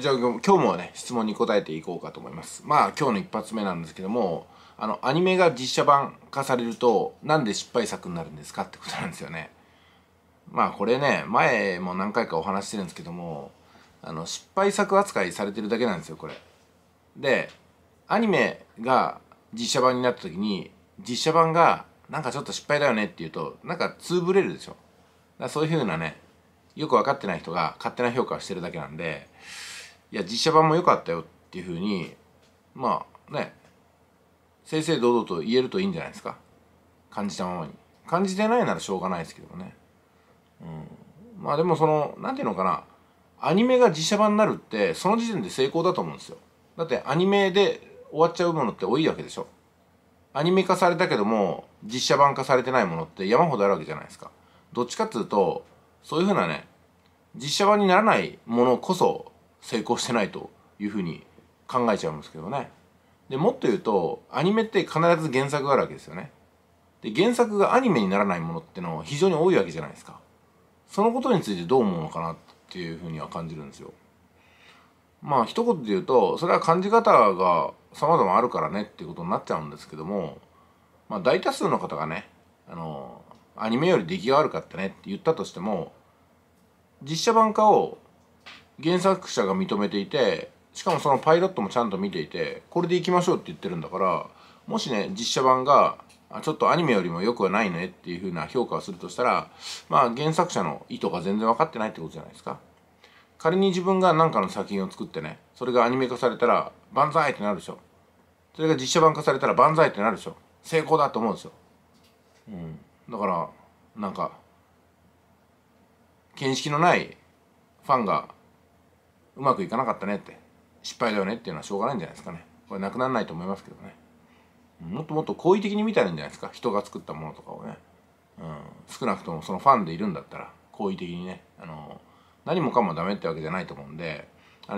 じゃあ今日もね、質問に答えていこうかと思います。まあ今日の一発目なんですけども、アニメが実写版化されるとなんで失敗作になるんですかってことなんですよね。まあこれね、前も何回かお話してるんですけども、失敗作扱いされてるだけなんですよ、これ。で、アニメが実写版になった時に、実写版がなんかちょっと失敗だよねっていうと、なんかつぶれるでしょ。だからそういう風なね、よく分かってない人が勝手な評価をしてるだけなんで、いや実写版も良かったよっていう風に、まあね、正々堂々と言えるといいんじゃないですか。感じたままに。感じてないならしょうがないですけどもね。うん、まあでもその、なんていうのかな、アニメが実写版になるってその時点で成功だと思うんですよ。だってアニメで終わっちゃうものって多いわけでしょ。アニメ化されたけども実写版化されてないものって山ほどあるわけじゃないですか。どっちかっていうと、そういうふうなね、実写版にならないものこそ成功してないというふうに考えちゃうんですけどね。でもっと言うと、アニメって必ず原作があるわけですよね。で原作がアニメにならないものってのは非常に多いわけじゃないですか。そのことについてどう思うのかなっていうふうには感じるんですよ。まあ一言で言うと、それは感じ方が様々あるからねっていうことになっちゃうんですけども、まあ大多数の方がね、アニメより出来が悪かったねって言ったとしても、実写版化を原作者が認めていて、しかもそのパイロットもちゃんと見ていて、これでいきましょうって言ってるんだから、もしね、実写版がちょっとアニメよりも良くはないねっていう風な評価をするとしたら、まあ原作者の意図が全然分かってないってことじゃないですか。仮に自分が何かの作品を作ってね、それがアニメ化されたら万歳ってなるでしょ。それが実写版化されたら万歳ってなるでしょ。成功だと思うんですよ。だからなんか見識のないファンがうまくいかなかったねって、失敗だよねっていうのはしょうがないんじゃないですかね。これなくならないと思いますけどね。もっともっと好意的に見たらいいんじゃないですか。人が作ったものとかをね、少なくともそのファンでいるんだったら好意的にね、何もかもダメってわけじゃないと思うんで、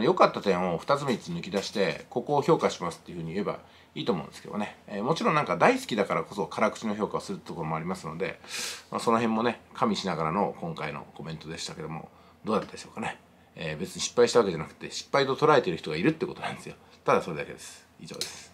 良かった点を2つ3つ抜き出して、ここを評価しますっていうふうに言えばいいと思うんですけどね。もちろんなんか大好きだからこそ辛口の評価をするところもありますので、まあ、その辺もね加味しながらの今回のコメントでしたけども、どうだったでしょうかね。別に失敗したわけじゃなくて、失敗と捉えている人がいるってことなんですよ。ただそれだけです。以上です。